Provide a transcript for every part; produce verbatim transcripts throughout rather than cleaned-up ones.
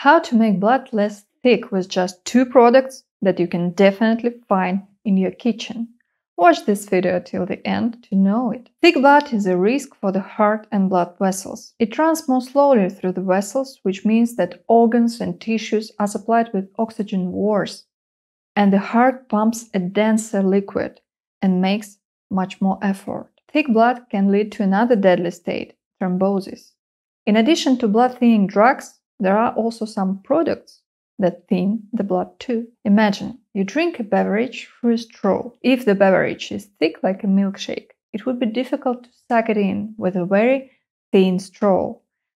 How to make blood less thick with just two products that you can definitely find in your kitchen. Watch this video till the end to know it. Thick blood is a risk for the heart and blood vessels. It runs more slowly through the vessels, which means that organs and tissues are supplied with oxygen worse, and the heart pumps a denser liquid and makes much more effort. Thick blood can lead to another deadly state, thrombosis. In addition to blood-thinning drugs, there are also some products that thin the blood too. Imagine you drink a beverage through a straw. If the beverage is thick like a milkshake, it would be difficult to suck it in with a very thin straw.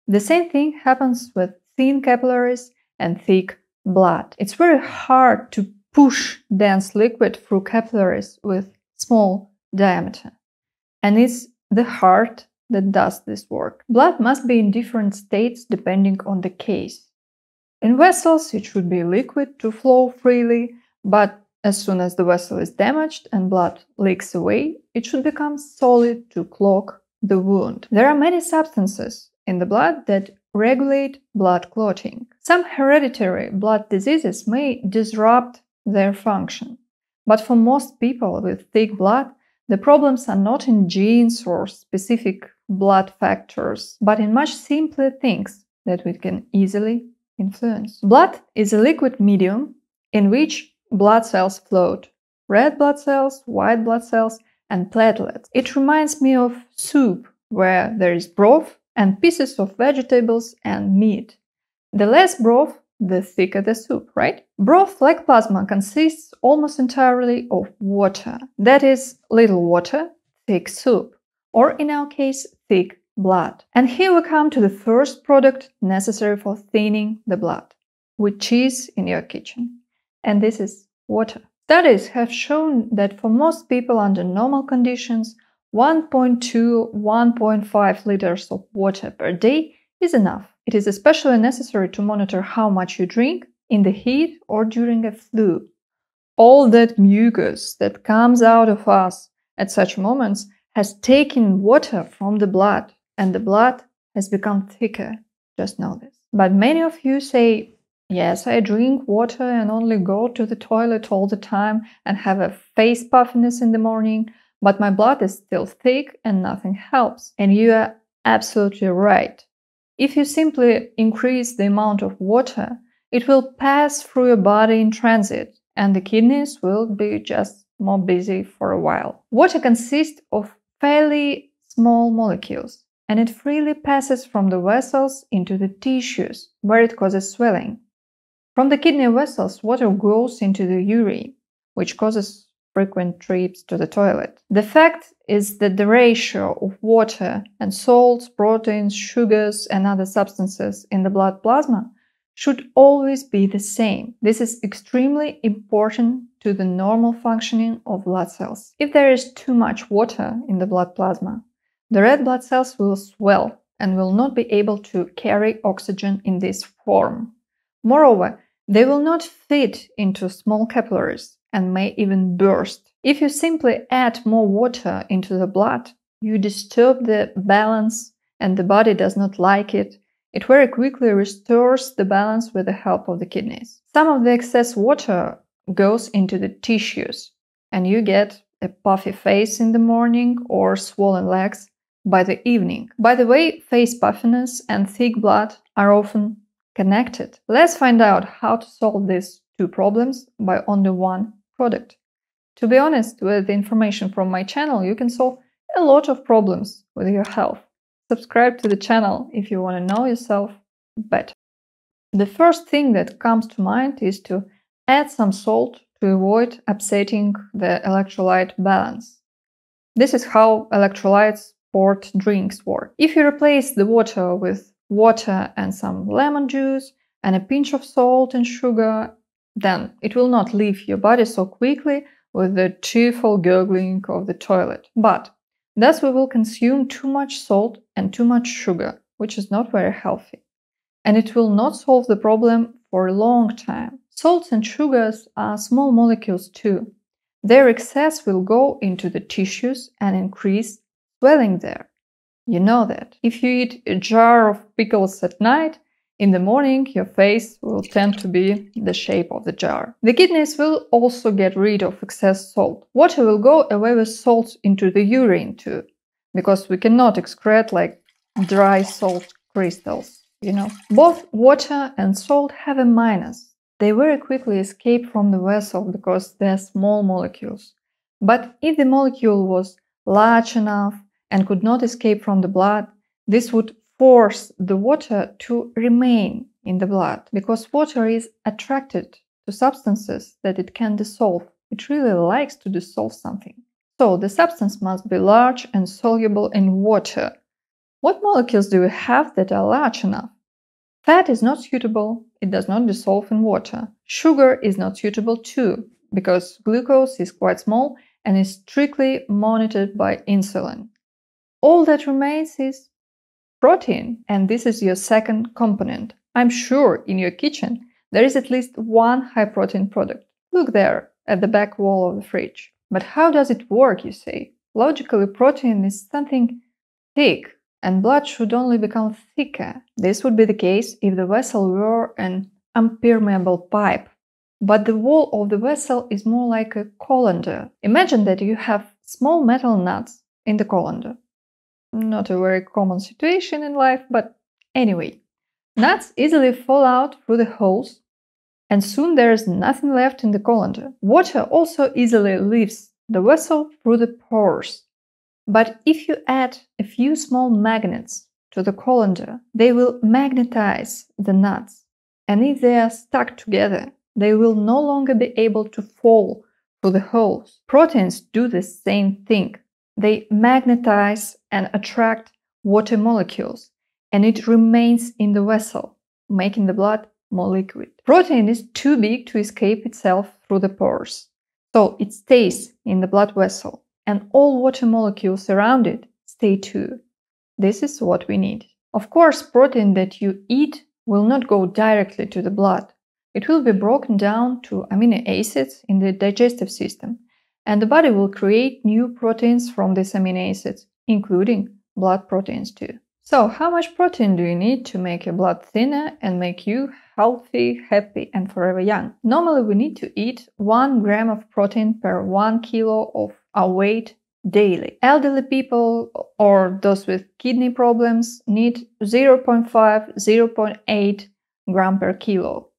The same thing happens with thin capillaries and thick blood. It's very hard to push dense liquid through capillaries with small diameter, and it's the heart that does this work. Blood must be in different states depending on the case. In vessels, it should be liquid to flow freely, but as soon as the vessel is damaged and blood leaks away, it should become solid to clog the wound. There are many substances in the blood that regulate blood clotting. Some hereditary blood diseases may disrupt their function, but for most people with thick blood, the problems are not in genes or specific blood factors, but in much simpler things that we can easily influence. Blood is a liquid medium in which blood cells float: red blood cells, white blood cells, and platelets. It reminds me of soup, where there is broth and pieces of vegetables and meat. The less broth, the thicker the soup, right? Broth, like plasma, consists almost entirely of water. That is, little water, thick soup, or in our case, thick blood. And here we come to the first product necessary for thinning the blood, which is in your kitchen. And this is water. Studies have shown that for most people under normal conditions, one point two to one point five liters of water per day is enough. It is especially necessary to monitor how much you drink in the heat or during a flu. All that mucus that comes out of us at such moments has taken water from the blood, and the blood has become thicker. Just know this. But many of you say, yes, I drink water and only go to the toilet all the time and have a face puffiness in the morning, but my blood is still thick and nothing helps. And you are absolutely right. If you simply increase the amount of water, it will pass through your body in transit, and the kidneys will be just more busy for a while. Water consists of fairly small molecules, and it freely passes from the vessels into the tissues, where it causes swelling. From the kidney vessels, water goes into the urine, which causes frequent trips to the toilet. The fact is that the ratio of water and salts, proteins, sugars, and other substances in the blood plasma should always be the same. This is extremely important to the normal functioning of blood cells. If there is too much water in the blood plasma, the red blood cells will swell and will not be able to carry oxygen in this form. Moreover, they will not fit into small capillaries and may even burst. If you simply add more water into the blood, you disturb the balance, and the body does not like it. It very quickly restores the balance with the help of the kidneys. Some of the excess water goes into the tissues, and you get a puffy face in the morning or swollen legs by the evening. By the way, face puffiness and thick blood are often connected. Let's find out how to solve this two problems by only one product. To be honest, with the information from my channel, you can solve a lot of problems with your health. Subscribe to the channel if you want to know yourself better. The first thing that comes to mind is to add some salt to avoid upsetting the electrolyte balance. This is how electrolytes sport drinks work. If you replace the water with water and some lemon juice and a pinch of salt and sugar, then it will not leave your body so quickly with the tearful gurgling of the toilet. But thus we will consume too much salt and too much sugar, which is not very healthy, and it will not solve the problem for a long time. Salts and sugars are small molecules too. Their excess will go into the tissues and increase swelling there. You know that. If you eat a jar of pickles at night, In the morning, your face will tend to be the shape of the jar. The kidneys will also get rid of excess salt. Water will go away with salt into the urine too, because we cannot excrete like dry salt crystals, you know. Both water and salt have a minus. They very quickly escape from the vessel because they're small molecules. But if the molecule was large enough and could not escape from the blood, this would force the water to remain in the blood, because water is attracted to substances that it can dissolve. It really likes to dissolve something. So the substance must be large and soluble in water. What molecules do we have that are large enough? Fat is not suitable, it does not dissolve in water. Sugar is not suitable too, because glucose is quite small and is strictly monitored by insulin. All that remains is protein, and this is your second component. I'm sure in your kitchen there is at least one high-protein product. Look there, at the back wall of the fridge. But how does it work, you say? Logically, protein is something thick, and blood should only become thicker. This would be the case if the vessel were an impermeable pipe. But the wall of the vessel is more like a colander. Imagine that you have small metal nuts in the colander. Not a very common situation in life, but anyway. Nuts easily fall out through the holes, and soon there is nothing left in the colander. Water also easily leaves the vessel through the pores. But if you add a few small magnets to the colander, they will magnetize the nuts. And if they are stuck together, they will no longer be able to fall through the holes. Proteins do the same thing. They magnetize and attract water molecules, and it remains in the vessel, making the blood more liquid. Protein is too big to escape itself through the pores, so it stays in the blood vessel, and all water molecules around it stay too. This is what we need. Of course, protein that you eat will not go directly to the blood. It will be broken down to amino acids in the digestive system, and the body will create new proteins from these amino acids, including blood proteins too. So, how much protein do you need to make your blood thinner and make you healthy, happy, and forever young? Normally, we need to eat one gram of protein per one kilo of our weight daily. Elderly people or those with kidney problems need zero point five to zero point eight grams per kilo.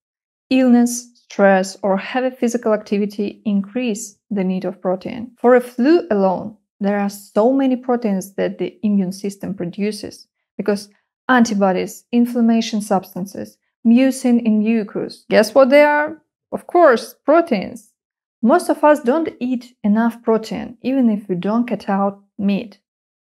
Illness, stress, or heavy physical activity increase the need of protein. For a flu alone, there are so many proteins that the immune system produces, because antibodies, inflammation substances, mucin in mucus, guess what they are? Of course, proteins. Most of us don't eat enough protein, even if we don't cut out meat.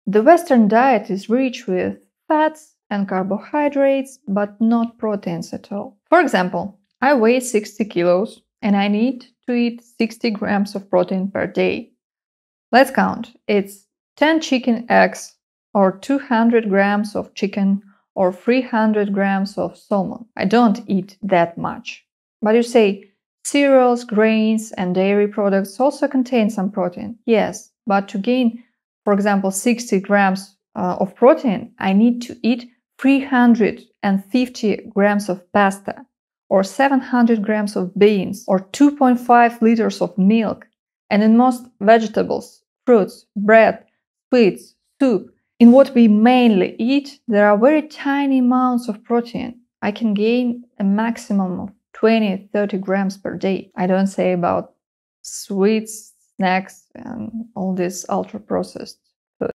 The Western diet is rich with fats and carbohydrates, but not proteins at all. For example, I weigh sixty kilos and I need to eat sixty grams of protein per day. Let's count. It's ten chicken eggs or two hundred grams of chicken or three hundred grams of salmon. I don't eat that much. But you say, cereals, grains and dairy products also contain some protein. Yes, but to gain, for example, sixty grams uh, of protein, I need to eat three hundred fifty grams of pasta, or seven hundred grams of beans, or two point five liters of milk, and in most vegetables, fruits, bread, sweets, soup. In what we mainly eat, there are very tiny amounts of protein. I can gain a maximum of twenty to thirty grams per day. I don't say about sweets, snacks, and all this ultra-processed food.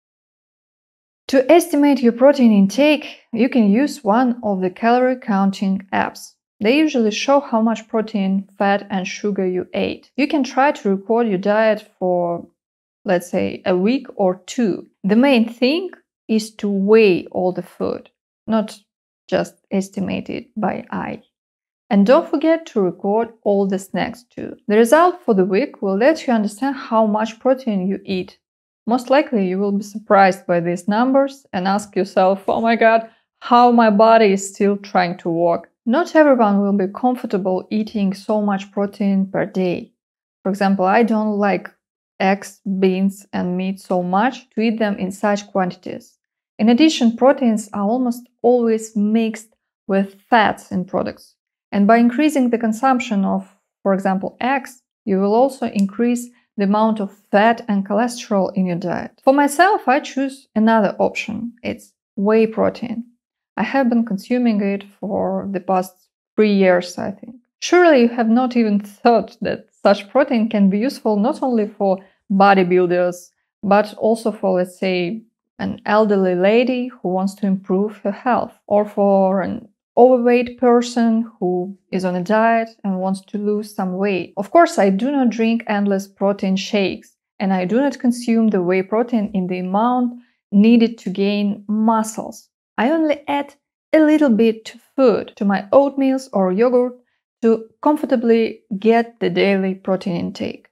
To estimate your protein intake, you can use one of the calorie counting apps. They usually show how much protein, fat, and sugar you ate. You can try to record your diet for, let's say, a week or two. The main thing is to weigh all the food, not just estimate it by eye. And don't forget to record all the snacks too. The result for the week will let you understand how much protein you eat. Most likely you will be surprised by these numbers and ask yourself, oh my god, how my body is still trying to walk. Not everyone will be comfortable eating so much protein per day. For example, I don't like eggs, beans, and meat so much to eat them in such quantities. In addition, proteins are almost always mixed with fats in products. And by increasing the consumption of, for example, eggs, you will also increase the amount of fat and cholesterol in your diet. For myself, I choose another option. It's whey protein. I have been consuming it for the past three years, I think. Surely you have not even thought that such protein can be useful not only for bodybuilders, but also for, let's say, an elderly lady who wants to improve her health, or for an overweight person who is on a diet and wants to lose some weight. Of course, I do not drink endless protein shakes, and I do not consume the whey protein in the amount needed to gain muscles. I only add a little bit to food, to my oatmeals or yogurt, to comfortably get the daily protein intake.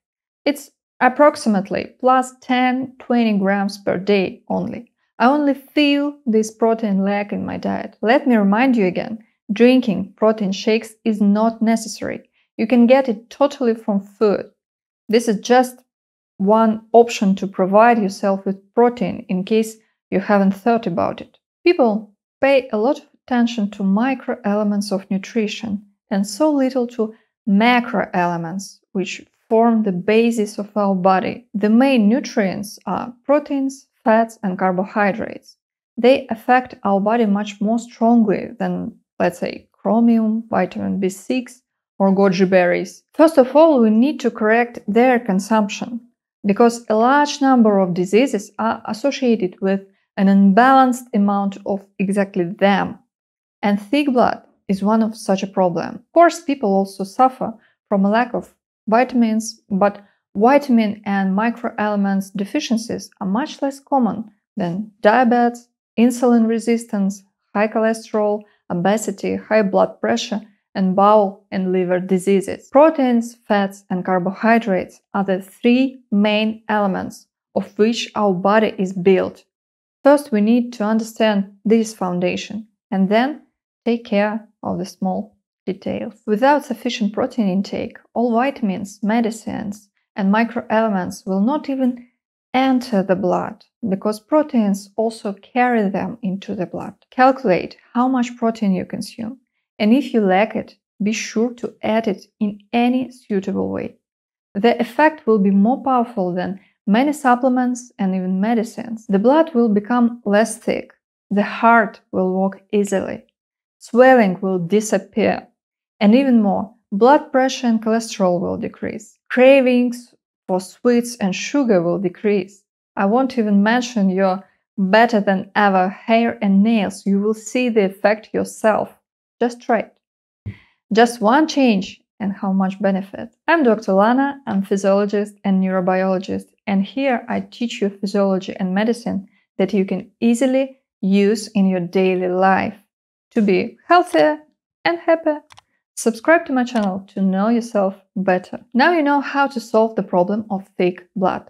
It's approximately plus ten to twenty grams per day only. I only feel this protein lack in my diet. Let me remind you again, drinking protein shakes is not necessary. You can get it totally from food. This is just one option to provide yourself with protein in case you haven't thought about it. People pay a lot of attention to micro elements of nutrition and so little to macro elements, which form the basis of our body. The main nutrients are proteins, fats and carbohydrates. They affect our body much more strongly than, let's say, chromium, vitamin B six or goji berries. First of all, we need to correct their consumption, because a large number of diseases are associated with an unbalanced amount of exactly them. And thick blood is one of such a problem. Of course, people also suffer from a lack of vitamins, but vitamin and microelements deficiencies are much less common than diabetes, insulin resistance, high cholesterol, obesity, high blood pressure, and bowel and liver diseases. Proteins, fats, and carbohydrates are the three main elements of which our body is built. First, we need to understand this foundation and then take care of the small details. Without sufficient protein intake, all vitamins, medicines, and microelements will not even enter the blood, because proteins also carry them into the blood. Calculate how much protein you consume, and if you lack it, be sure to add it in any suitable way. The effect will be more powerful than many supplements and even medicines. The blood will become less thick, the heart will walk easily, swelling will disappear, and even more, blood pressure and cholesterol will decrease. Cravings for sweets and sugar will decrease. I won't even mention your better than ever hair and nails. You will see the effect yourself. Just try it. Just one change and how much benefit. I'm Doctor Lana, I'm a physiologist and neurobiologist, and here I teach you physiology and medicine that you can easily use in your daily life to be healthier and happier. Subscribe to my channel to know yourself better. Now you know how to solve the problem of thick blood.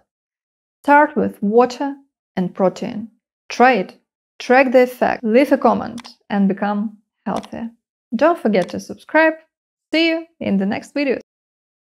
Start with water and protein. Try it, track the effect, leave a comment and become healthier. Don't forget to subscribe. See you in the next video.